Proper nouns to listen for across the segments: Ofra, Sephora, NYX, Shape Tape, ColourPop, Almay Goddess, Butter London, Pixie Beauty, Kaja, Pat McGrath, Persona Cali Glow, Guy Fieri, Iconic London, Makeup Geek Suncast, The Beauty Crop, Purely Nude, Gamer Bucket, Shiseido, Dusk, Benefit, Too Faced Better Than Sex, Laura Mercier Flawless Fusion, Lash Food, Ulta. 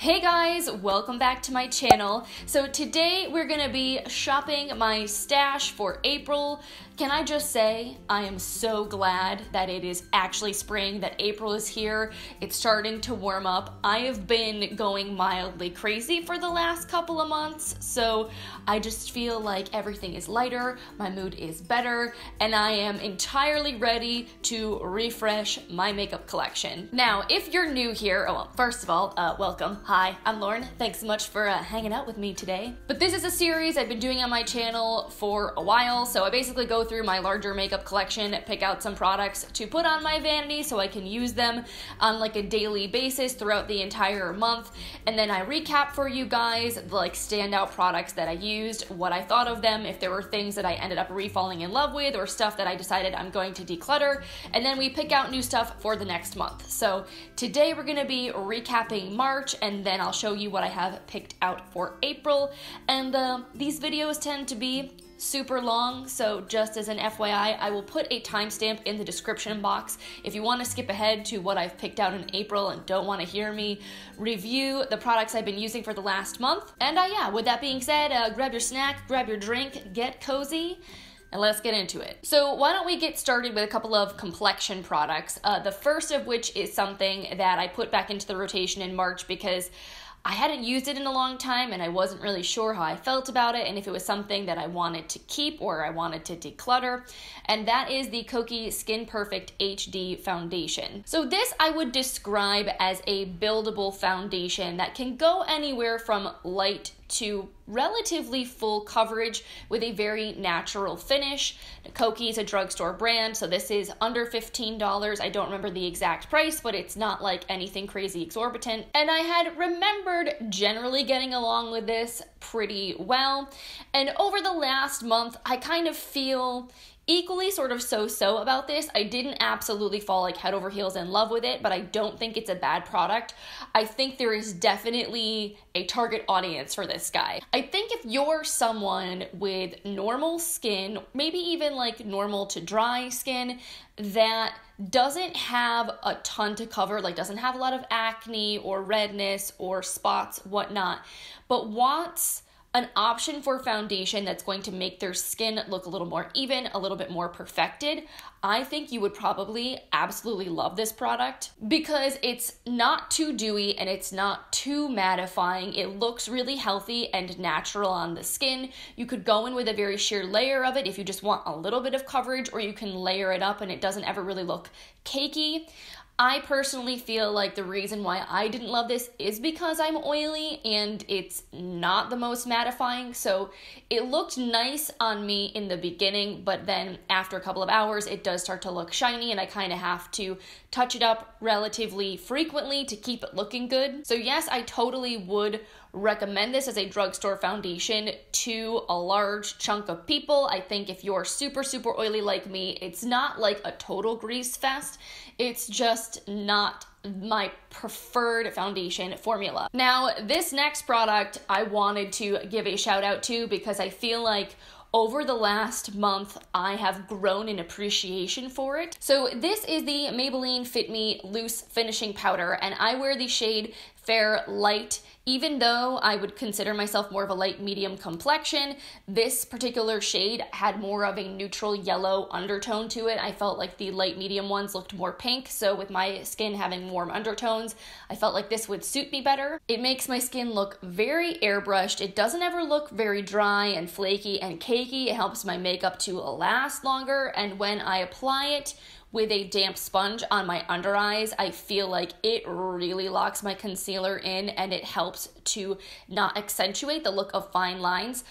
Hey guys, welcome back to my channel. So today we're gonna be shopping my stash for April. Can I just say, I am so glad that it is actually spring, that April is here. It's starting to warm up. I have been going mildly crazy for the last couple of months, so I just feel like everything is lighter, my mood is better, and I am entirely ready to refresh my makeup collection. Now, if you're new here, well, first of all, welcome. Hi, I'm Lauren. Thanks so much for hanging out with me today. But this is a series I've been doing on my channel for a while, so I basically go through my larger makeup collection, pick out some products to put on my vanity so I can use them on like a daily basis throughout the entire month, and then I recap for you guys like standout products that I used, what I thought of them, if there were things that I ended up re-falling in love with or stuff that I decided I'm going to declutter, and then we pick out new stuff for the next month. So today we're gonna be recapping March, and then I'll show you what I have picked out for April. And these videos tend to be super long, so just as an FYI, I will put a timestamp in the description box if you want to skip ahead to what I've picked out in April and don't want to hear me review the products I've been using for the last month. And yeah, with that being said, grab your snack, grab your drink, get cozy, and let's get into it. So why don't we get started with a couple of complexion products, the first of which is something that I put back into the rotation in March because I hadn't used it in a long time and I wasn't really sure how I felt about it and if it was something that I wanted to keep or I wanted to declutter, and that is the Kokie Skin Perfect HD Foundation. So this I would describe as a buildable foundation that can go anywhere from light to relatively full coverage with a very natural finish. Kokie is a drugstore brand, so this is under $15. I don't remember the exact price, but it's not like anything crazy exorbitant. And I had remembered generally getting along with this pretty well. And over the last month, I kind of feel equally sort of so-so about this. I didn't absolutely fall like head over heels in love with it, but I don't think it's a bad product. I think there is definitely a target audience for this guy. I think if you're someone with normal skin, maybe even like normal to dry skin, that doesn't have a ton to cover, like doesn't have a lot of acne or redness or spots, whatnot, but wants an option for foundation that's going to make their skin look a little more even, a little bit more perfected, I think you would probably absolutely love this product because it's not too dewy and it's not too mattifying. It looks really healthy and natural on the skin. You could go in with a very sheer layer of it if you just want a little bit of coverage, or you can layer it up and it doesn't ever really look cakey. I personally feel like the reason why I didn't love this is because I'm oily and it's not the most mattifying. So it looked nice on me in the beginning, but then after a couple of hours, it does start to look shiny and I kind of have to touch it up relatively frequently to keep it looking good. So yes, I totally would recommend this as a drugstore foundation to a large chunk of people. I think if you're super, super oily like me, it's not like a total grease fest. It's just not my preferred foundation formula. Now, this next product I wanted to give a shout out to because I feel like over the last month, I have grown in appreciation for it. So this is the Maybelline Fit Me Loose Finishing Powder, and I wear the shade Fair Light. Even though I would consider myself more of a light medium complexion, this particular shade had more of a neutral yellow undertone to it. I felt like the light medium ones looked more pink, so with my skin having warm undertones, I felt like this would suit me better. It makes my skin look very airbrushed. It doesn't ever look very dry and flaky and cakey. It helps my makeup to last longer, and when I apply it with a damp sponge on my under eyes, I feel like it really locks my concealer in and it helps to not accentuate the look of fine lines.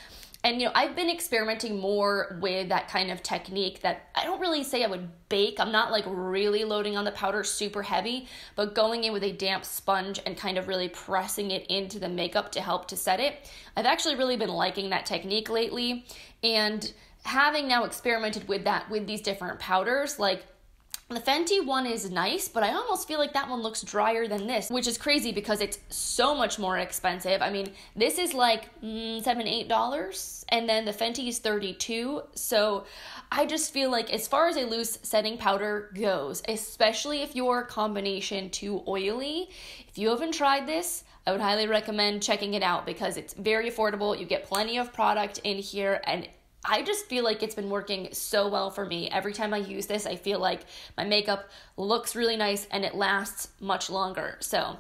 And you know, I've been experimenting more with that kind of technique that I don't really say I would bake. I'm not like really loading on the powder super heavy, but going in with a damp sponge and kind of really pressing it into the makeup to help to set it. I've actually really been liking that technique lately, and having now experimented with that with these different powders, like the Fenty one is nice, but I almost feel like that one looks drier than this, which is crazy because it's so much more expensive. I mean, this is like $7, $8, and then the Fenty is $32. So I just feel like as far as a loose setting powder goes, especially if you're combination too oily, if you haven't tried this, I would highly recommend checking it out because it's very affordable. You get plenty of product in here, and I just feel like it's been working so well for me. Every time I use this, I feel like my makeup looks really nice and it lasts much longer. So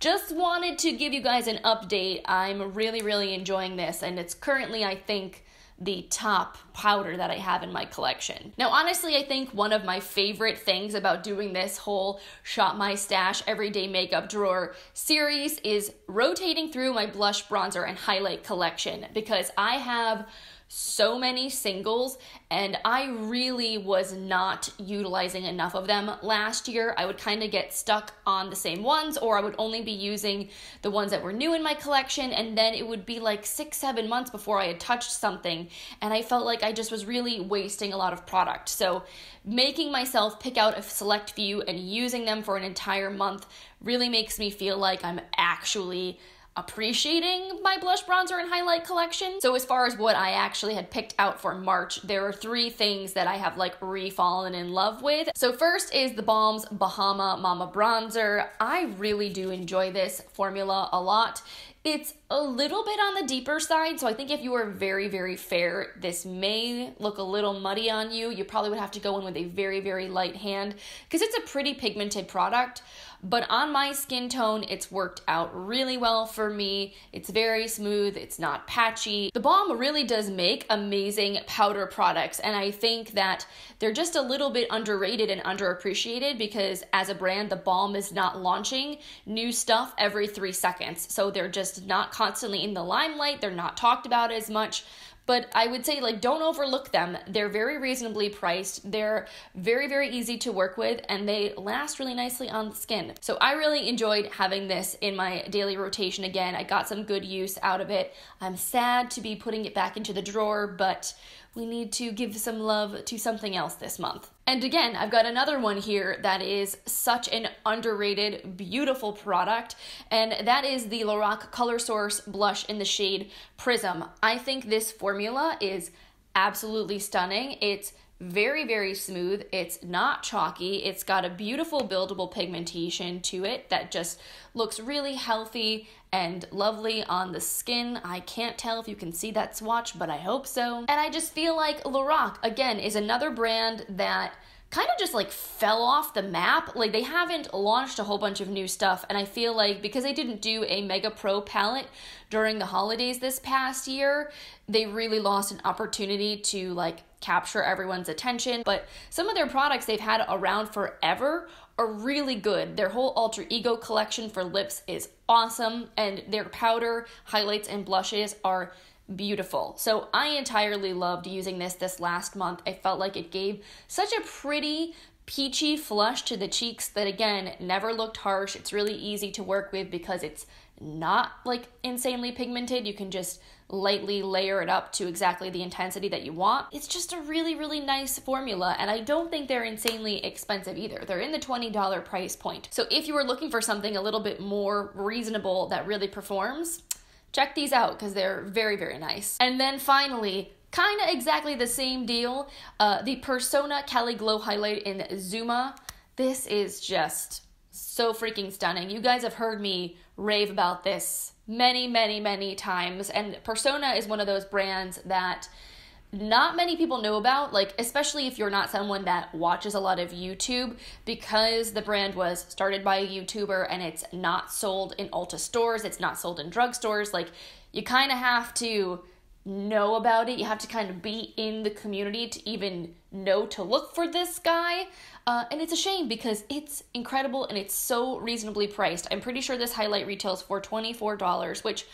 just wanted to give you guys an update. I'm really, really enjoying this, and it's currently, I think, the top powder that I have in my collection. Now, honestly, I think one of my favorite things about doing this whole Shop My Stash Everyday Makeup Drawer series is rotating through my blush, bronzer, and highlight collection, because I have so many singles and I really was not utilizing enough of them last year. I would kind of get stuck on the same ones, or I would only be using the ones that were new in my collection, and then it would be like 6-7 months before I had touched something, and I felt like I just was really wasting a lot of product. So making myself pick out a select few and using them for an entire month really makes me feel like I'm actually appreciating my blush, bronzer, and highlight collection. So as far as what I actually had picked out for March, there are three things that I have like re-fallen in love with. So first is the Balm's Bahama Mama Bronzer. I really do enjoy this formula a lot. It's a little bit on the deeper side, so I think if you are very, very fair, this may look a little muddy on you. You probably would have to go in with a very, very light hand because it's a pretty pigmented product. But on my skin tone, it's worked out really well for me. It's very smooth, it's not patchy. The Balm really does make amazing powder products, and I think that they're just a little bit underrated and underappreciated because as a brand, the Balm is not launching new stuff every 3 seconds. So they're just not constantly in the limelight. They're not talked about as much. But I would say, like, don't overlook them. They're very reasonably priced. They're very, very easy to work with, and they last really nicely on the skin. So I really enjoyed having this in my daily rotation again. I got some good use out of it. I'm sad to be putting it back into the drawer, but we need to give some love to something else this month. And again, I've got another one here that is such an underrated, beautiful product, and that is the Lorac Color Source Blush in the shade Prism. I think this formula is absolutely stunning. It's very, very smooth. It's not chalky. It's got a beautiful buildable pigmentation to it that just looks really healthy and lovely on the skin. I can't tell if you can see that swatch, but I hope so. And I just feel like Lorac, again, is another brand that kind of just like fell off the map. Like, they haven't launched a whole bunch of new stuff, and I feel like because they didn't do a Mega Pro palette during the holidays this past year, they really lost an opportunity to like capture everyone's attention. But some of their products they've had around forever are really good. Their whole Alter Ego collection for lips is awesome, and their powder, highlights, and blushes are beautiful. So I entirely loved using this last month. I felt like it gave such a pretty peachy flush to the cheeks that, again, never looked harsh. It's really easy to work with because it's not like insanely pigmented. You can just lightly layer it up to exactly the intensity that you want. It's just a really, really nice formula, and I don't think they're insanely expensive either. They're in the $20 price point. So if you are looking for something a little bit more reasonable that really performs, check these out because they're very, very nice. And then finally, kind of exactly the same deal, the Persona Cali Glow Highlight in Zuma. This is just so freaking stunning. You guys have heard me rave about this many, many, many times, and Persona is one of those brands that not many people know about, like, especially if you're not someone that watches a lot of YouTube, because the brand was started by a YouTuber and it's not sold in Ulta stores, it's not sold in drugstores. Like, you kind of have to know about it. You have to kind of be in the community to even know to look for this guy. And it's a shame because it's incredible and it's so reasonably priced. I'm pretty sure this highlight retails for $24, which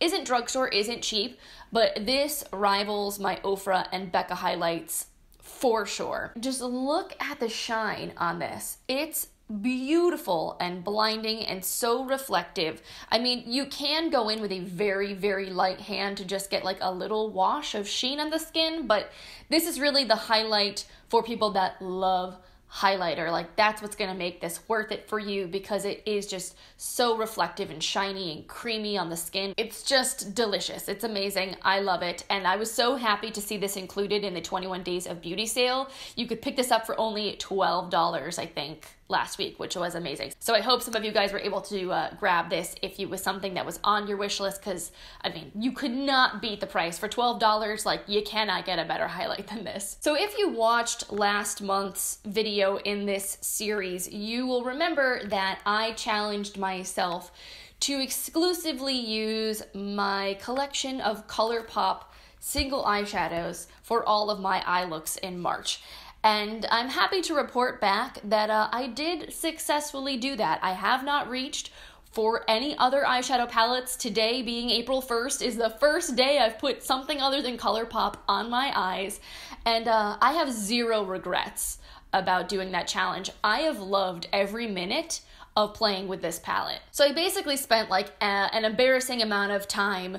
isn't drugstore, isn't cheap, but this rivals my Ofra and Becca highlights for sure. Just look at the shine on this. It's beautiful and blinding and so reflective. I mean, you can go in with a very, very light hand to just get like a little wash of sheen on the skin, but this is really the highlight for people that love highlighter. Like, that's what's gonna make this worth it for you because it is just so reflective and shiny and creamy on the skin. It's just delicious. It's amazing. I love it, and I was so happy to see this included in the 21 Days of Beauty sale. You could pick this up for only $12, I think. last week, which was amazing. So I hope some of you guys were able to grab this if it was something that was on your wish list, because I mean, you could not beat the price for $12. Like, you cannot get a better highlight than this. So if you watched last month's video in this series, you will remember that I challenged myself to exclusively use my collection of ColourPop single eyeshadows for all of my eye looks in March. And I'm happy to report back that I did successfully do that. I have not reached for any other eyeshadow palettes. Today, being April 1st, is the first day I've put something other than ColourPop on my eyes. And I have zero regrets about doing that challenge. I have loved every minute of playing with this palette. So I basically spent like an embarrassing amount of time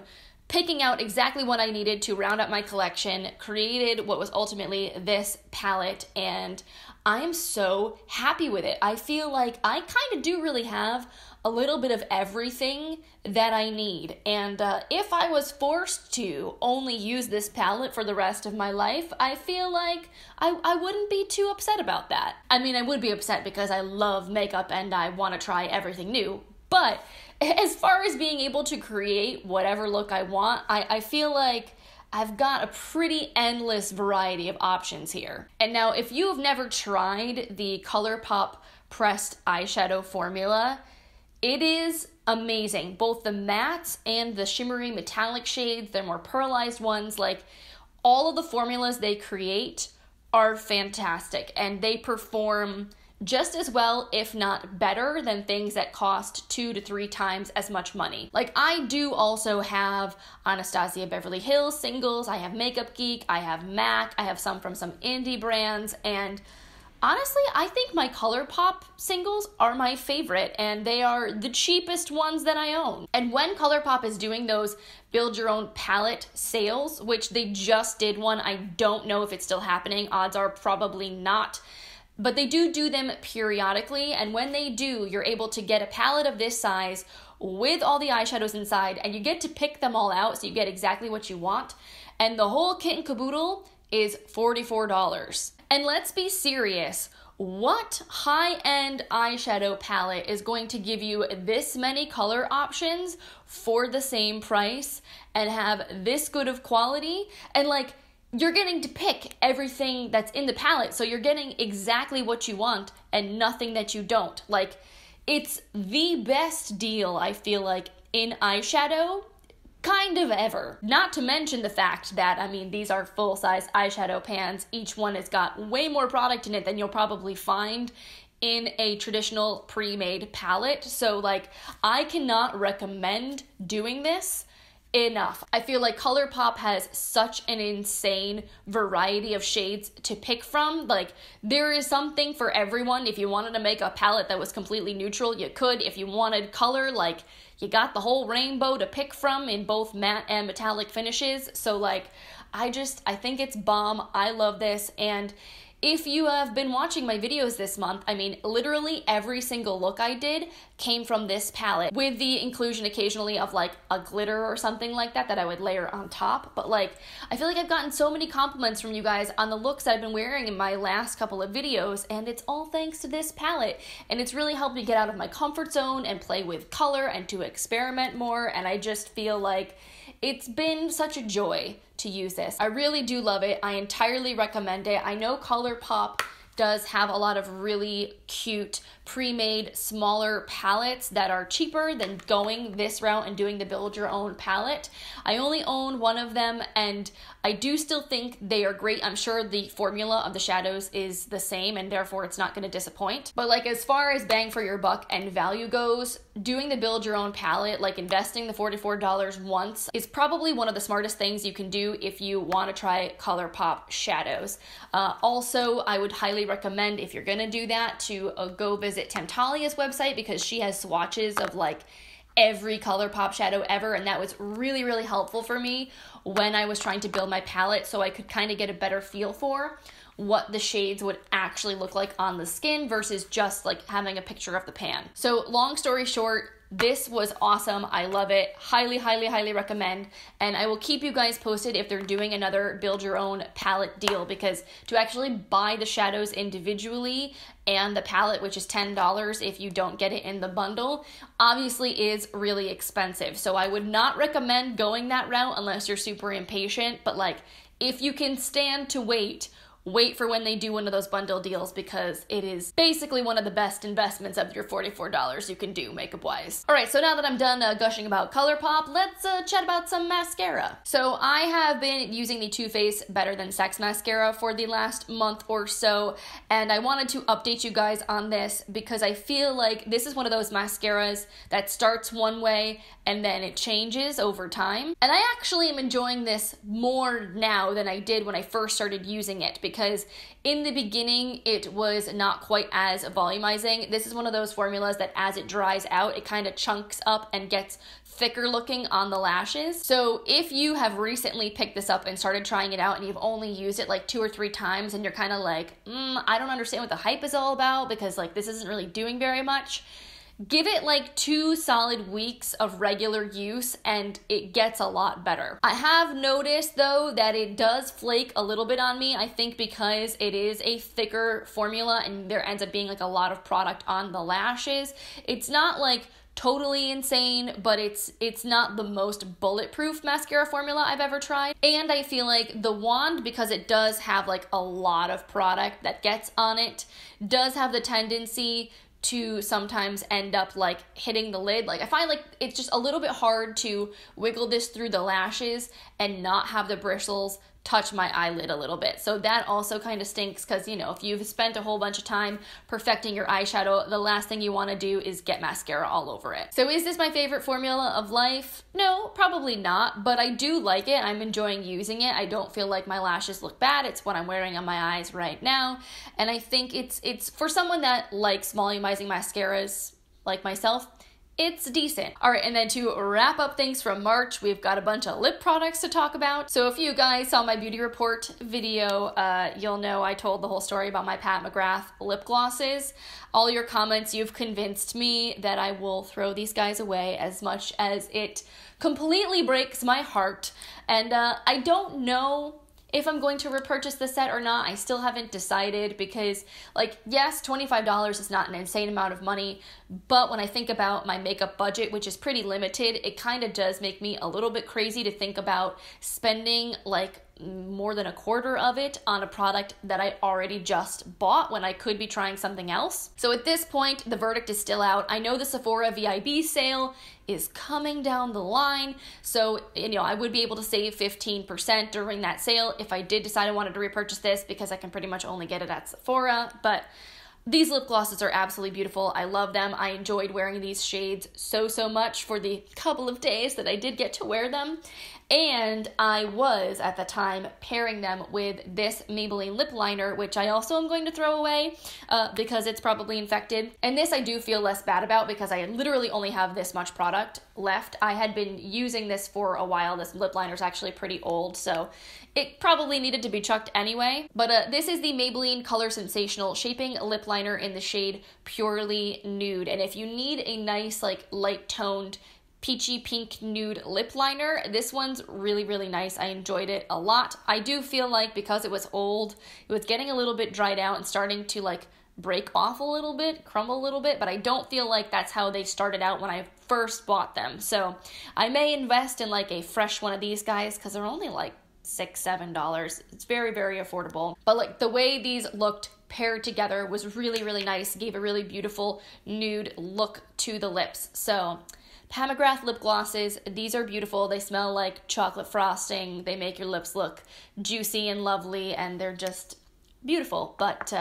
picking out exactly what I needed to round up my collection, created what was ultimately this palette, and I am so happy with it. I feel like I kind of do really have a little bit of everything that I need, and if I was forced to only use this palette for the rest of my life, I feel like I wouldn't be too upset about that. I mean, I would be upset because I love makeup and I want to try everything new, but as far as being able to create whatever look I want, I feel like I've got a pretty endless variety of options here. And now, if you have never tried the ColourPop pressed eyeshadow formula, it is amazing. Both the mattes and the shimmery metallic shades, the more pearlized ones, like all of the formulas they create are fantastic, and they perform just as well, if not better, than things that cost 2 to 3 times as much money. Like, I do also have Anastasia Beverly Hills singles, I have Makeup Geek, I have MAC, I have some from some indie brands, and honestly, I think my ColourPop singles are my favorite, and they are the cheapest ones that I own. And when ColourPop is doing those build your own palette sales, which they just did one, I don't know if it's still happening, odds are probably not, but they do them periodically, and when they do, you're able to get a palette of this size with all the eyeshadows inside, and you get to pick them all out, so you get exactly what you want, and the whole kit and caboodle is $44. And let's be serious, what high-end eyeshadow palette is going to give you this many color options for the same price and have this good of quality? And like, you're getting to pick everything that's in the palette, so you're getting exactly what you want and nothing that you don't. Like, it's the best deal, I feel like, in eyeshadow, kind of ever. Not to mention the fact that, I mean, these are full-size eyeshadow pans. Each one has got way more product in it than you'll probably find in a traditional pre-made palette. So, like, I cannot recommend doing this enough. I feel like ColourPop has such an insane variety of shades to pick from. Like, there is something for everyone. If you wanted to make a palette that was completely neutral, you could. If you wanted color, like, you got the whole rainbow to pick from in both matte and metallic finishes. So like, I think it's bomb. I love this. And if you have been watching my videos this month, I mean, literally every single look I did came from this palette, with the inclusion occasionally of like a glitter or something like that that I would layer on top. But like, I feel like I've gotten so many compliments from you guys on the looks that I've been wearing in my last couple of videos, and it's all thanks to this palette. And it's really helped me get out of my comfort zone and play with color and to experiment more, and I just feel like it's been such a joy to use this. I really do love it. I entirely recommend it. I know ColourPop does have a lot of really cute pre-made smaller palettes that are cheaper than going this route and doing the build your own palette. I only own one of them, and I do still think they are great. I'm sure the formula of the shadows is the same, and therefore it's not going to disappoint. But like, as far as bang for your buck and value goes, doing the build your own palette, like investing the $44 once, is probably one of the smartest things you can do if you want to try ColourPop shadows. Also, I would highly recommend, if you're going to do that, to go visit Tamtalia's website, because she has swatches of like every ColourPop shadow ever, and that was really, really helpful for me when I was trying to build my palette, so I could kind of get a better feel for what the shades would actually look like on the skin versus just like having a picture of the pan. So long story short, This was awesome. I love it. Highly, highly, highly recommend. And I will keep you guys posted if they're doing another build your own palette deal, because to actually buy the shadows individually and the palette, which is $10 if you don't get it in the bundle, obviously is really expensive. So I would not recommend going that route unless you're super impatient. But like, if you can stand to wait, wait for when they do one of those bundle deals, because it is basically one of the best investments of your $44 you can do makeup-wise. All right, so now that I'm done gushing about ColourPop, let's chat about some mascara. So I have been using the Too Faced Better Than Sex mascara for the last month or so, and I wanted to update you guys on this because I feel like this is one of those mascaras that starts one way and then it changes over time. And I actually am enjoying this more now than I did when I first started using it, because in the beginning it was not quite as volumizing. This is one of those formulas that as it dries out, it kind of chunks up and gets thicker looking on the lashes. So if you have recently picked this up and started trying it out and you've only used it like 2 or 3 times and you're kind of like, I don't understand what the hype is all about, because like this isn't really doing very much, give it like 2 solid weeks of regular use and it gets a lot better. I have noticed though that it does flake a little bit on me, I think because it is a thicker formula and there ends up being like a lot of product on the lashes. It's not like totally insane, but it's not the most bulletproof mascara formula I've ever tried. And I feel like the wand, because it does have like a lot of product that gets on it, does have the tendency to sometimes end up like hitting the lid. Like I find like it's just a little bit hard to wiggle this through the lashes and not have the bristles touch my eyelid a little bit. So that also kind of stinks, because you know, if you've spent a whole bunch of time perfecting your eyeshadow, the last thing you want to do is get mascara all over it. So is this my favorite formula of life? No, probably not, but I do like it. I'm enjoying using it. I don't feel like my lashes look bad. It's what I'm wearing on my eyes right now. And I think it's for someone that likes volumizing mascaras like myself, it's decent. All right, and then to wrap up things from March, we've got a bunch of lip products to talk about. So if you guys saw my beauty report video, you'll know I told the whole story about my Pat McGrath lip glosses. All your comments, you've convinced me that I will throw these guys away, as much as it completely breaks my heart. And I don't know if I'm going to repurchase the set or not. I still haven't decided, because like, yes, $25 is not an insane amount of money, but when I think about my makeup budget, which is pretty limited, it kind of does make me a little bit crazy to think about spending like more than a quarter of it on a product that I already just bought when I could be trying something else. So at this point, the verdict is still out. I know the Sephora VIB sale is coming down the line, so you know I would be able to save 15% during that sale if I did decide I wanted to repurchase this, because I can pretty much only get it at Sephora. But these lip glosses are absolutely beautiful. I love them. I enjoyed wearing these shades so much for the couple of days that I did get to wear them. And I was, at the time, pairing them with this Maybelline lip liner, which I also am going to throw away because it's probably infected. And this I do feel less bad about, because I literally only have this much product left. I had been using this for a while. This lip liner is actually pretty old, so it probably needed to be chucked anyway. But this is the Maybelline Color Sensational Shaping Lip Liner in the shade Purely Nude. And if you need a nice, like, light-toned peachy pink nude lip liner, this one's really, really nice. I enjoyed it a lot. I do feel like because it was old, it was getting a little bit dried out and starting to like break off a little bit, crumble a little bit, but I don't feel like that's how they started out when I first bought them. So I may invest in like a fresh one of these guys, because they're only like $6, $7. It's very, very affordable. But like the way these looked paired together was really, really nice. Gave a really beautiful nude look to the lips. So Pat McGrath lip glosses, these are beautiful. They smell like chocolate frosting. They make your lips look juicy and lovely, and they're just beautiful. But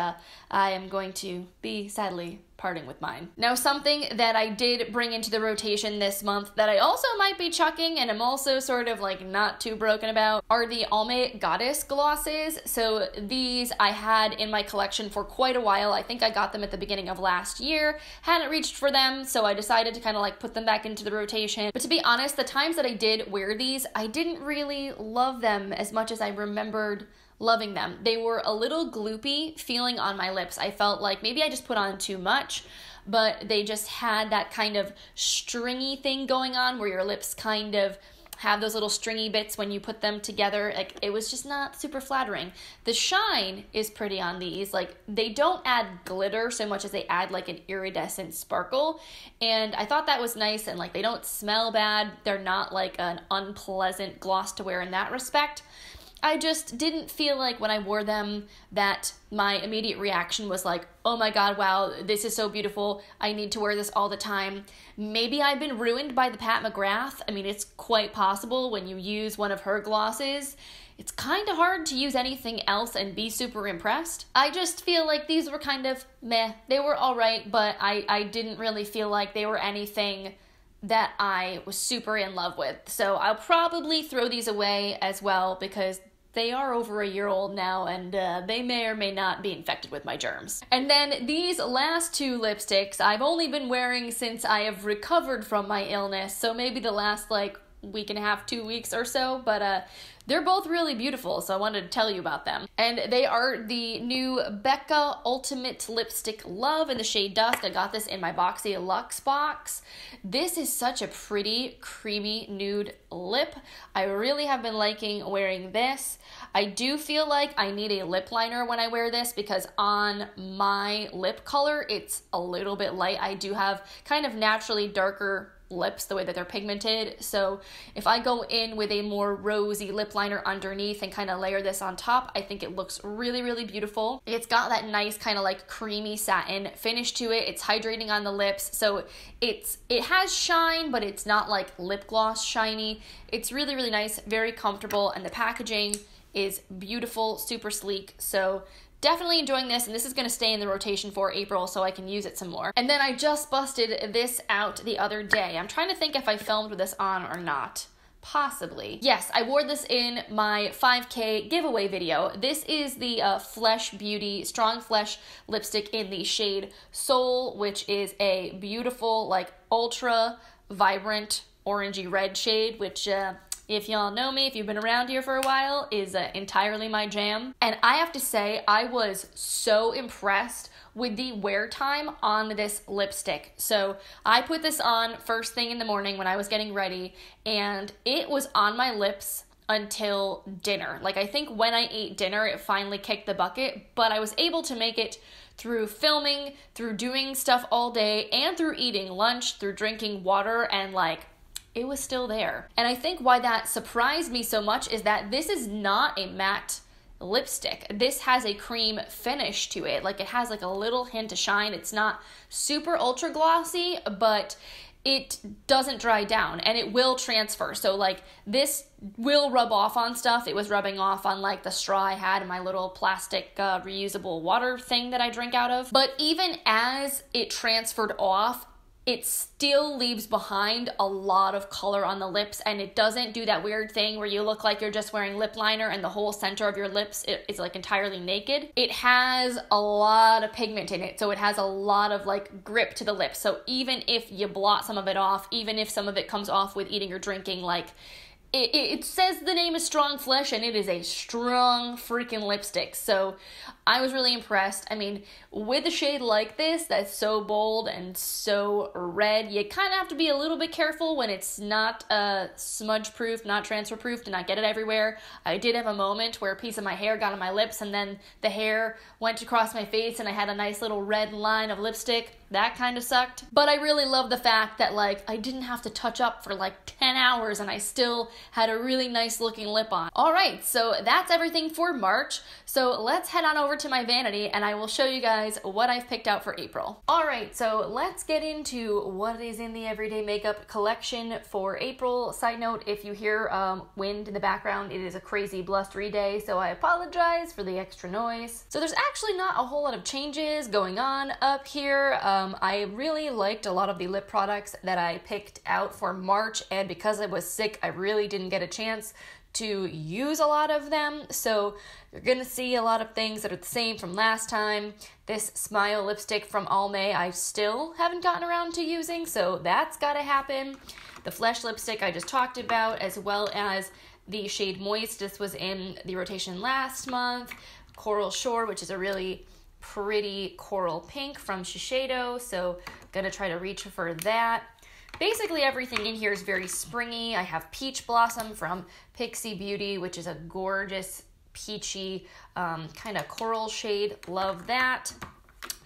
I am going to be sadly parting with mine. Now, something that I did bring into the rotation this month that I also might be chucking and I'm also sort of like not too broken about are the Almay Goddess glosses. So these I had in my collection for quite a while. I think I got them at the beginning of last year. Hadn't reached for them, so I decided to kind of like put them back into the rotation. But to be honest, the times that I did wear these, I didn't really love them as much as I remembered loving them. They were a little gloopy feeling on my lips. I felt like maybe I just put on too much. much, but they just had that kind of stringy thing going on where your lips kind of have those little stringy bits when you put them together. Like, it was just not super flattering. The shine is pretty on these. Like, they don't add glitter so much as they add like an iridescent sparkle. And I thought that was nice, and like they don't smell bad. They're not like an unpleasant gloss to wear in that respect. I just didn't feel like when I wore them that my immediate reaction was like, oh my god, wow, this is so beautiful, I need to wear this all the time. Maybe I've been ruined by the Pat McGrath. I mean, it's quite possible when you use one of her glosses. It's kind of hard to use anything else and be super impressed. I just feel like these were kind of meh. They were all right, but I didn't really feel like they were anything that I was super in love with. So I'll probably throw these away as well because they are over a year old now, and they may or may not be infected with my germs. And then these last two lipsticks I've only been wearing since I have recovered from my illness, so maybe the last like week and a half, 2 weeks or so, but they're both really beautiful, so I wanted to tell you about them. And they are the new Becca Ultimate Lipstick Love in the shade Dusk. I got this in my Boxy Luxe box. This is such a pretty, creamy, nude lip. I really have been liking wearing this. I do feel like I need a lip liner when I wear this because on my lip color, it's a little bit light. I do have kind of naturally darker lips the way that they're pigmented, so if I go in with a more rosy lip liner underneath and kind of layer this on top, I think it looks really, really beautiful. It's got that nice kind of like creamy satin finish to it. It's hydrating on the lips, so it has shine, but it's not like lip gloss shiny. It's really, really nice, very comfortable, and the packaging is beautiful, super sleek, so definitely enjoying this, and this is going to stay in the rotation for April so I can use it some more. And then I just busted this out the other day. I'm trying to think if I filmed this on or not. Possibly. Yes, I wore this in my 5K giveaway video. This is the Flesh Beauty Strong Flesh lipstick in the shade Soul, which is a beautiful, like, ultra vibrant orangey red shade, which, if y'all know me, if you've been around here for a while, is entirely my jam. And I have to say, I was so impressed with the wear time on this lipstick. So I put this on first thing in the morning when I was getting ready, and it was on my lips until dinner. Like, I think when I ate dinner, it finally kicked the bucket, but I was able to make it through filming, through doing stuff all day, and through eating lunch, through drinking water, and like, it was still there. And I think why that surprised me so much is that this is not a matte lipstick. This has a cream finish to it. Like, it has like a little hint of shine. It's not super ultra glossy, but it doesn't dry down, and it will transfer. So like, this will rub off on stuff. It was rubbing off on like the straw I had in my little plastic reusable water thing that I drink out of. But even as it transferred off, it still leaves behind a lot of color on the lips, and it doesn't do that weird thing where you look like you're just wearing lip liner and the whole center of your lips is like entirely naked. It has a lot of pigment in it, so it has a lot of like grip to the lips. So even if you blot some of it off, even if some of it comes off with eating or drinking, like, it says the name is Strong Flesh, and it is a strong freaking lipstick. So I was really impressed. I mean, with a shade like this that's so bold and so red, you kind of have to be a little bit careful when it's not smudge proof, not transfer proof, to not get it everywhere. I did have a moment where a piece of my hair got on my lips, and then the hair went across my face, and I had a nice little red line of lipstick. That kind of sucked. But I really love the fact that, like, I didn't have to touch up for like 10 hours and I still had a really nice looking lip on. All right, so that's everything for March. So let's head on over to my vanity and I will show you guys what I've picked out for April. All right, so let's get into what is in the Everyday Makeup collection for April. Side note, if you hear wind in the background, it is a crazy blustery day, so I apologize for the extra noise. So there's actually not a whole lot of changes going on up here. I really liked a lot of the lip products that I picked out for March, and because I was sick, I really didn't get a chance to use a lot of them. So you're gonna see a lot of things that are the same from last time. This Smile lipstick from Almay I still haven't gotten around to using, so that's gotta happen. The Flesh lipstick I just talked about, as well as the shade Moist. This was in the rotation last month. Coral Shore, which is a really Pretty Coral Pink from Shiseido, so gonna try to reach for that. Basically everything in here is very springy. I have Peach Blossom from Pixie Beauty, which is a gorgeous peachy kind of coral shade. Love that.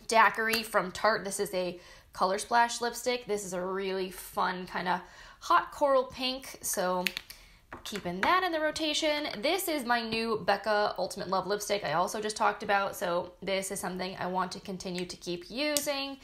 Daiquiri from Tarte. This is a Color Splash lipstick. This is a really fun kind of hot coral pink, so keeping that in the rotation. This is my new Becca Ultimate Love lipstick I also just talked about, so this is something I want to continue to keep using.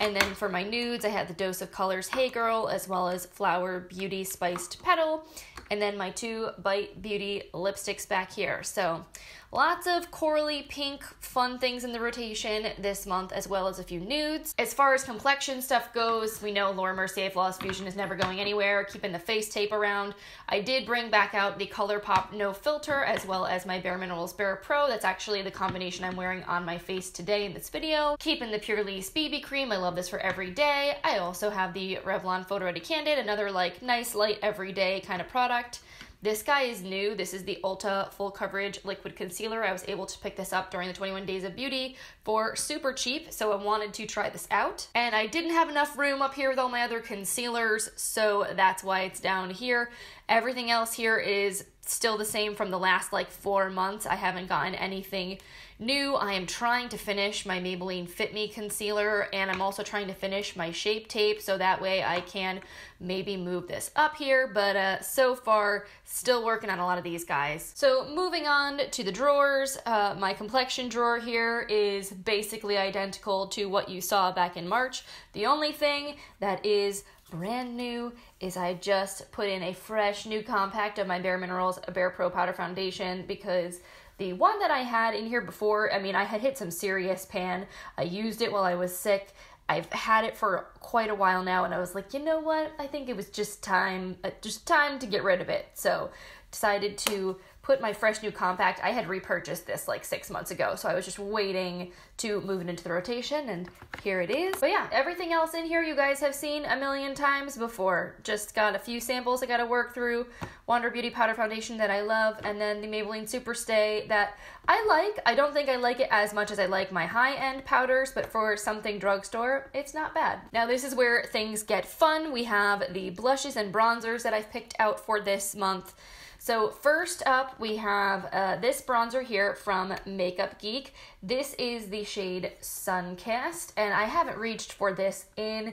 And then for my nudes, I had the Dose of Colors Hey Girl, as well as Flower Beauty Spiced Petal, and then my two Bite Beauty lipsticks back here. So lots of corally pink fun things in the rotation this month, as well as a few nudes. As far as complexion stuff goes, we know Laura Mercier Flawless Fusion is never going anywhere, keeping the face tape around. I did bring back out the ColourPop No Filter, as well as my Bare Minerals Bare Pro. That's actually the combination I'm wearing on my face today in this video. Keeping the Pure Lease BB Cream. I love this for every day. I also have the Revlon Photo Ready Candid, another like nice light everyday kind of product. This guy is new. This is the Ulta Full Coverage Liquid Concealer. I was able to pick this up during the 21 Days of Beauty for super cheap, so I wanted to try this out. And I didn't have enough room up here with all my other concealers, so that's why it's down here. Everything else here is still the same from the last like 4 months. I haven't gotten anything new. I am trying to finish my Maybelline Fit Me concealer, and I'm also trying to finish my Shape Tape, so that way I can maybe move this up here, but so far still working on a lot of these guys. So moving on to the drawers, my complexion drawer here is basically identical to what you saw back in March. The only thing that is brand new is I just put in a fresh new compact of my Bare Minerals Bare Pro Powder Foundation, because the one that I had in here before, I mean, I had hit some serious pan. I used it while I was sick. I've had it for quite a while now, and I was like, you know what? I think it was just time to get rid of it. So decided to put my fresh new compact. I had repurchased this like 6 months ago, so I was just waiting to move it into the rotation, and here it is. But yeah, everything else in here you guys have seen a million times before. Just got a few samples I gotta work through. Wander Beauty Powder Foundation that I love, and then the Maybelline Superstay that I like. I don't think I like it as much as I like my high-end powders, but for something drugstore, it's not bad. Now this is where things get fun. We have the blushes and bronzers that I've picked out for this month. So first up, we have this bronzer here from Makeup Geek. This is the shade Suncast, and I haven't reached for this in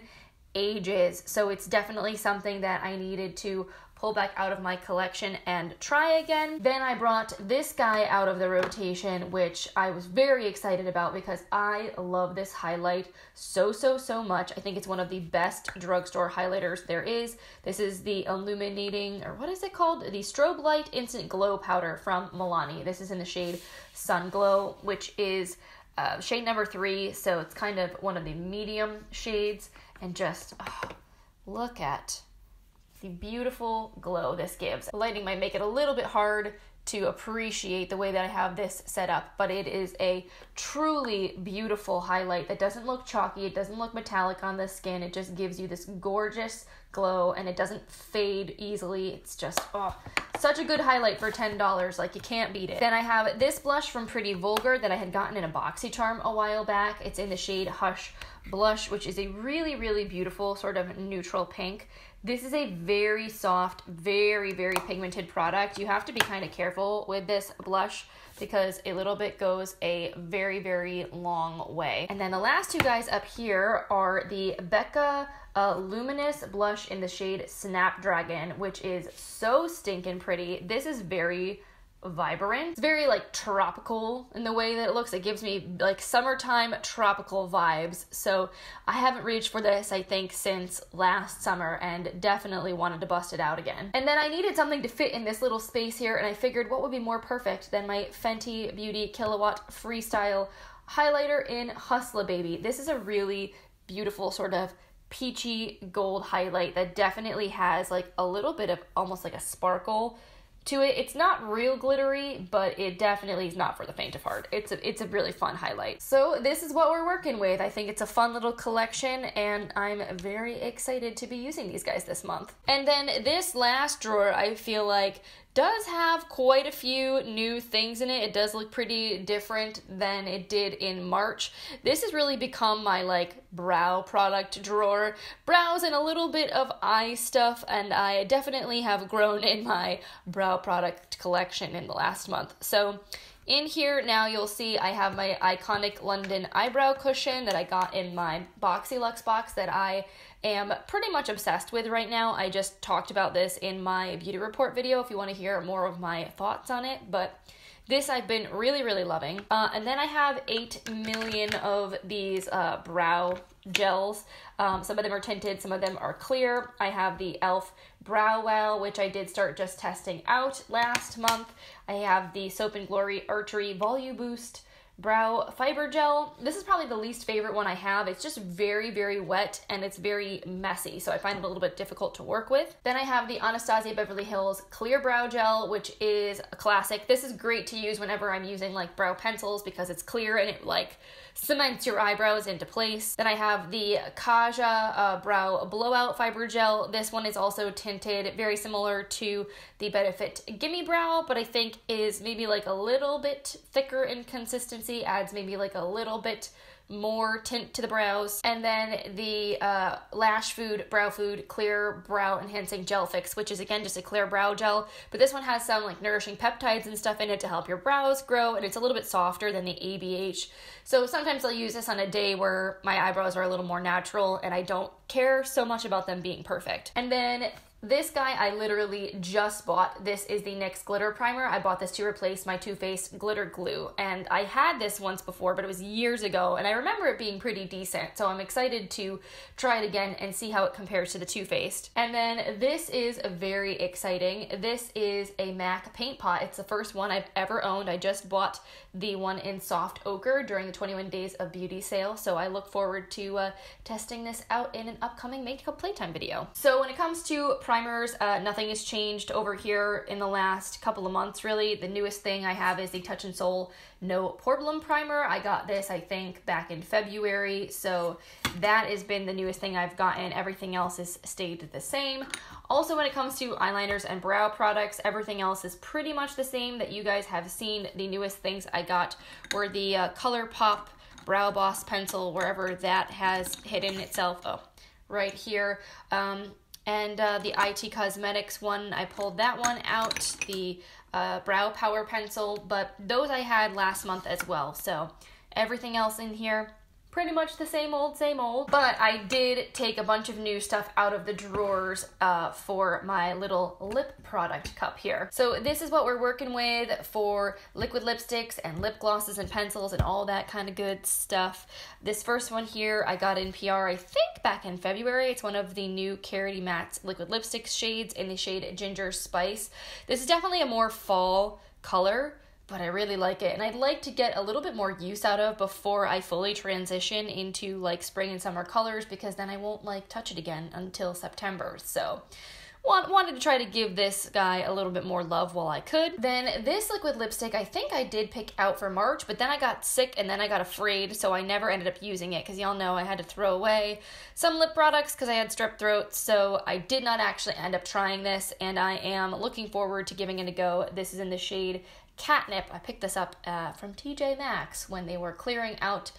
ages, so it's definitely something that I needed to pull back out of my collection and try again. Then I brought this guy out of the rotation, which I was very excited about because I love this highlight so, so, so much. I think it's one of the best drugstore highlighters there is. This is the illuminating, or what is it called? The Strobe Light Instant Glow Powder from Milani. This is in the shade Sun Glow, which is shade number 3, so it's kind of one of the medium shades, and just look at the beautiful glow this gives. Lighting might make it a little bit hard to appreciate the way that I have this set up, but it is a truly beautiful highlight that doesn't look chalky, it doesn't look metallic on the skin, it just gives you this gorgeous glow, and it doesn't fade easily. It's just such a good highlight for $10, like you can't beat it. Then I have this blush from Pretty Vulgar that I had gotten in a BoxyCharm a while back. It's in the shade Hush Blush, which is a really, really beautiful sort of neutral pink. This is a very soft, very, very pigmented product. You have to be kind of careful with this blush because a little bit goes a very, very long way. And then the last two guys up here are the Becca Luminous Blush in the shade Snapdragon, which is so stinking pretty. This is very vibrant. It's very like tropical in the way that it looks. It gives me like summertime tropical vibes. So I haven't reached for this, I think, since last summer, and definitely wanted to bust it out again. And then I needed something to fit in this little space here, and I figured what would be more perfect than my Fenty Beauty Kilowatt Freestyle highlighter in Hustla Baby. This is a really beautiful sort of peachy gold highlight that definitely has like a little bit of almost like a sparkle to it. It's not real glittery, but it definitely is not for the faint of heart. It's a really fun highlight. So this is what we're working with. I think it's a fun little collection, and I'm very excited to be using these guys this month. And then this last drawer, I feel like does have quite a few new things in it. It does look pretty different than it did in March. This has really become my like brow product drawer. Brows and a little bit of eye stuff, and I definitely have grown in my brow product collection in the last month. So in here now you'll see I have my iconic London eyebrow cushion that I got in my Boxy Luxe box that I am pretty much obsessed with right now. I just talked about this in my beauty report video if you want to hear more of my thoughts on it, but this I've been really, really loving. And then I have 8 million of these brow gels. Some of them are tinted, some of them are clear. I have the e.l.f. Brow Well, which I did start just testing out last month. I have the Soap & Glory Archery Volume Boost Brow Fiber Gel. This is probably the least favorite one I have. It's just very, very wet and it's very messy, so I find it a little bit difficult to work with. Then I have the Anastasia Beverly Hills Clear Brow Gel, which is a classic. This is great to use whenever I'm using like brow pencils because it's clear and it like cements your eyebrows into place. Then I have the Kaja Brow Blowout Fiber Gel. This one is also tinted, very similar to the Benefit Gimme Brow, but I think is maybe like a little bit thicker in consistency. Adds maybe like a little bit more tint to the brows. And then the Lash Food Brow Food Clear Brow Enhancing Gel Fix, which is again just a clear brow gel, but this one has some like nourishing peptides and stuff in it to help your brows grow, and it's a little bit softer than the ABH. So sometimes I'll use this on a day where my eyebrows are a little more natural and I don't care so much about them being perfect. And then this guy I literally just bought. This is the NYX Glitter Primer. I bought this to replace my Too Faced Glitter Glue, and I had this once before, but it was years ago, and I remember it being pretty decent, so I'm excited to try it again and see how it compares to the Too Faced. And then this is very exciting. This is a MAC paint pot. It's the first one I've ever owned. I just bought the one in Soft Ochre during the 21 Days of Beauty sale, so I look forward to testing this out in an upcoming Makeup Playtime video. So when it comes to primers, nothing has changed over here in the last couple of months really. The newest thing I have is the Touch & Soul No Problem Primer. I got this I think back in February, so that has been the newest thing I've gotten. Everything else has stayed the same. Also when it comes to eyeliners and brow products, everything else is pretty much the same that you guys have seen. The newest things I got were the ColourPop Brow Boss Pencil, wherever that has hidden itself. Oh, right here. And the IT Cosmetics one, I pulled that one out, the Brow Power Pencil, but those I had last month as well. So everything else in here, pretty much the same old, but I did take a bunch of new stuff out of the drawers for my little lip product cup here. So this is what we're working with for liquid lipsticks and lip glosses and pencils and all that kind of good stuff. This first one here I got in PR, I think back in February. It's one of the new Carity Matte liquid lipstick shades in the shade Ginger Spice. This is definitely a more fall color, but I really like it, and I'd like to get a little bit more use out of before I fully transition into like spring and summer colors, because then I won't like touch it again until September. So wanted to try to give this guy a little bit more love while I could. Then this liquid lipstick I think I did pick out for March, but then I got sick and then I got afraid, so I never ended up using it because y'all know I had to throw away some lip products because I had strep throat, so I did not actually end up trying this, and I am looking forward to giving it a go. This is in the shade Catnip. I picked this up from TJ Maxx when they were clearing out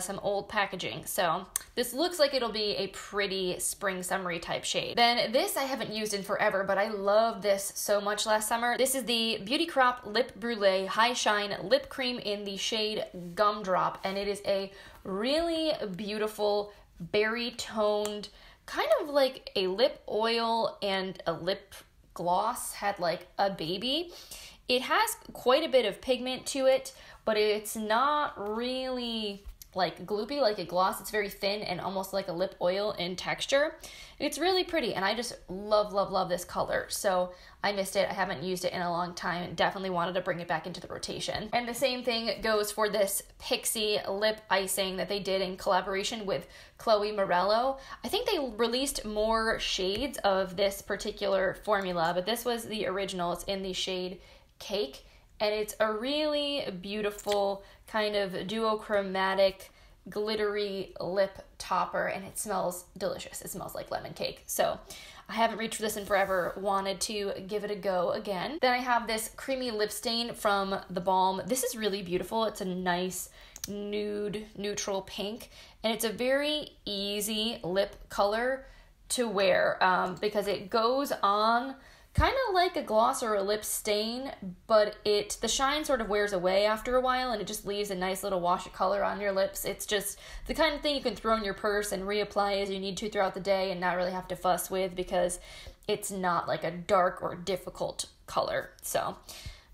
some old packaging. So this looks like it'll be a pretty spring summery type shade. Then this I haven't used in forever, but I love this so much last summer. This is the Beauty Crop Lip Brulee High Shine Lip Cream in the shade Gumdrop, and it is a really beautiful berry toned, kind of like a lip oil and a lip gloss had like a baby. It has quite a bit of pigment to it, but it's not really like gloopy like a gloss. It's very thin and almost like a lip oil in texture. It's really pretty, and I just love, love, love this color. So I missed it. I haven't used it in a long time, and definitely wanted to bring it back into the rotation. And the same thing goes for this Pixie Lip Icing that they did in collaboration with Chloe Morello. I think they released more shades of this particular formula, but this was the original. It's in the shade Cake, and it's a really beautiful kind of duochromatic glittery lip topper, and it smells delicious. It smells like lemon cake. So I haven't reached for this in forever. Wanted to give it a go again. Then I have this creamy lip stain from The Balm. This is really beautiful. It's a nice nude neutral pink, and it's a very easy lip color to wear because it goes on kind of like a gloss or a lip stain, but the shine sort of wears away after a while, and it just leaves a nice little wash of color on your lips. It's just the kind of thing you can throw in your purse and reapply as you need to throughout the day and not really have to fuss with, because it's not like a dark or difficult color. So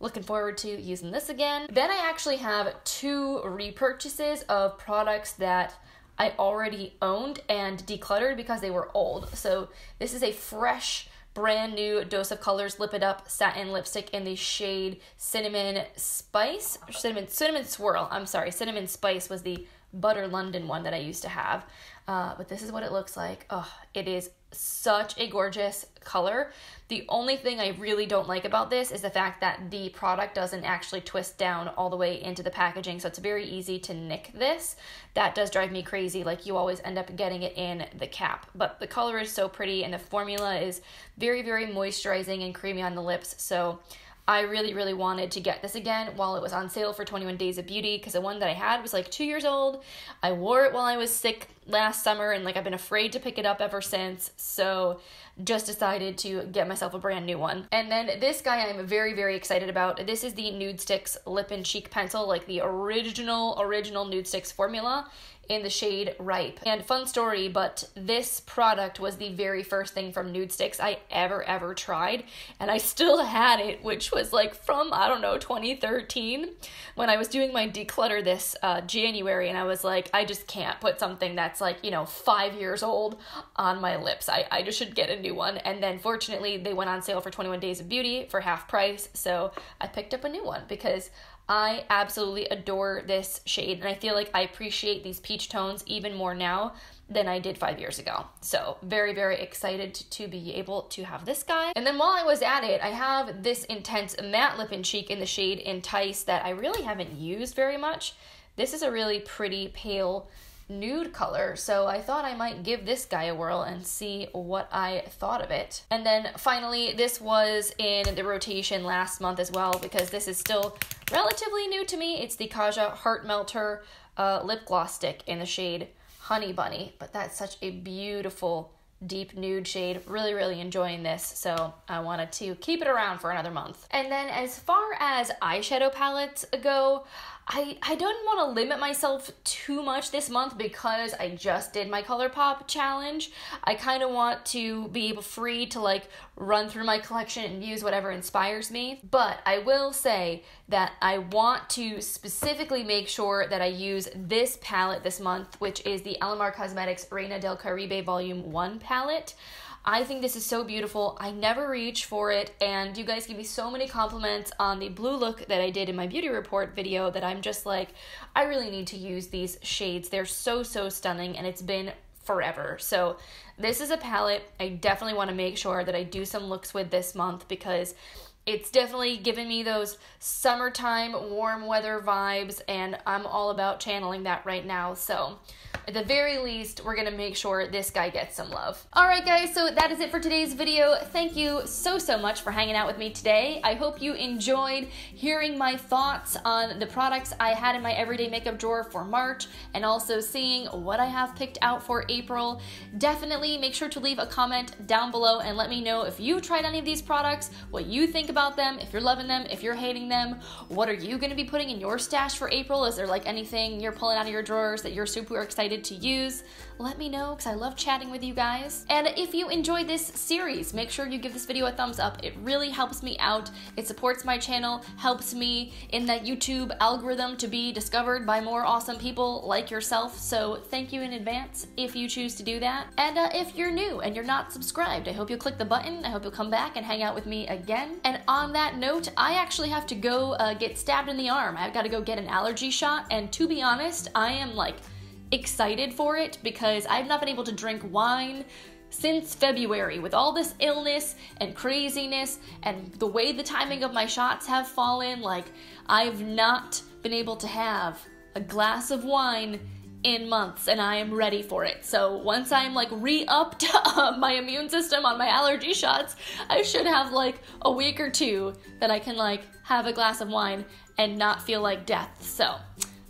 looking forward to using this again. Then I actually have two repurchases of products that I already owned and decluttered because they were old. So this is a fresh brand new Dose of Colors Lip It Up Satin Lipstick in the shade Cinnamon Swirl. I'm sorry, Cinnamon Spice was the Butter London one that I used to have. But this is what it looks like. Oh, it is such a gorgeous color. The only thing I really don't like about this is the fact that the product doesn't actually twist down all the way into the packaging, so it's very easy to nick this. That does drive me crazy. Like, you always end up getting it in the cap. But the color is so pretty, and the formula is very, very moisturizing and creamy on the lips. So I really, really wanted to get this again while it was on sale for 21 Days of Beauty, because the one that I had was like 2 years old. I wore it while I was sick last summer, and like, I've been afraid to pick it up ever since, so just decided to get myself a brand new one. And then this guy I'm very, very excited about. This is the Nudestix Lip and Cheek Pencil, like the original Nudestix formula, in the shade Ripe. And fun story, but this product was the very first thing from Nudestix I ever tried, and I still had it, which was like from, I don't know, 2013, when I was doing my declutter this January, and I was like, I just can't put something that's like, you know, 5 years old on my lips. I just should get a new one. And then fortunately they went on sale for 21 Days of Beauty for half price, so I picked up a new one because I absolutely adore this shade, and I feel like I appreciate these peach tones even more now than I did 5 years ago. So very, very excited to be able to have this guy. And then while I was at it, I have this intense matte lip and cheek in the shade Entice that I really haven't used very much. This is a really pretty pale nude color, so I thought I might give this guy a whirl and see what I thought of it. And then finally, this was in the rotation last month as well, because this is still relatively new to me. It's the Kaja Heart Melter Lip Gloss Stick in the shade Honey Bunny, but that's such a beautiful deep nude shade. Really, really enjoying this, so I wanted to keep it around for another month. And then as far as eyeshadow palettes go, I don't want to limit myself too much this month because I just did my ColourPop challenge. I kind of want to be free to like run through my collection and use whatever inspires me. But I will say that I want to specifically make sure that I use this palette this month, which is the Almay Cosmetics Reina del Caribe Volume 1 palette. I think this is so beautiful. I never reach for it, and you guys give me so many compliments on the blue look that I did in my beauty report video that I'm just like, I really need to use these shades. They're so stunning, and it's been forever. So this is a palette I definitely want to make sure that I do some looks with this month, because it's definitely given me those summertime warm weather vibes, and I'm all about channeling that right now. So at the very least, we're gonna make sure this guy gets some love. All right guys, so that is it for today's video. Thank you so much for hanging out with me today. I hope you enjoyed hearing my thoughts on the products I had in my everyday makeup drawer for March, and also seeing what I have picked out for April. Definitely make sure to leave a comment down below and let me know if you tried any of these products, what you think about them, if you're loving them, if you're hating them. What are you gonna be putting in your stash for April? Is there like anything you're pulling out of your drawers that you're super excited to use? Let me know, because I love chatting with you guys. And if you enjoy this series, make sure you give this video a thumbs up. It really helps me out. It supports my channel, helps me in that YouTube algorithm to be discovered by more awesome people like yourself. So thank you in advance if you choose to do that. And if you're new and you're not subscribed, I hope you'll click the button. I hope you'll come back and hang out with me again. And on that note, I actually have to go get stabbed in the arm. I've got to go get an allergy shot, and to be honest, I am like excited for it, because I've not been able to drink wine since February. With all this illness and craziness and the way the timing of my shots have fallen, like, I've not been able to have a glass of wine in months, and I am ready for it. So once I'm like re-upped my immune system on my allergy shots, I should have like a week or two that I can like have a glass of wine and not feel like death. So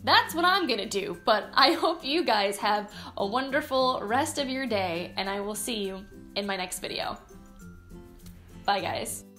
that's what I'm gonna do, but I hope you guys have a wonderful rest of your day, and I will see you in my next video. Bye guys.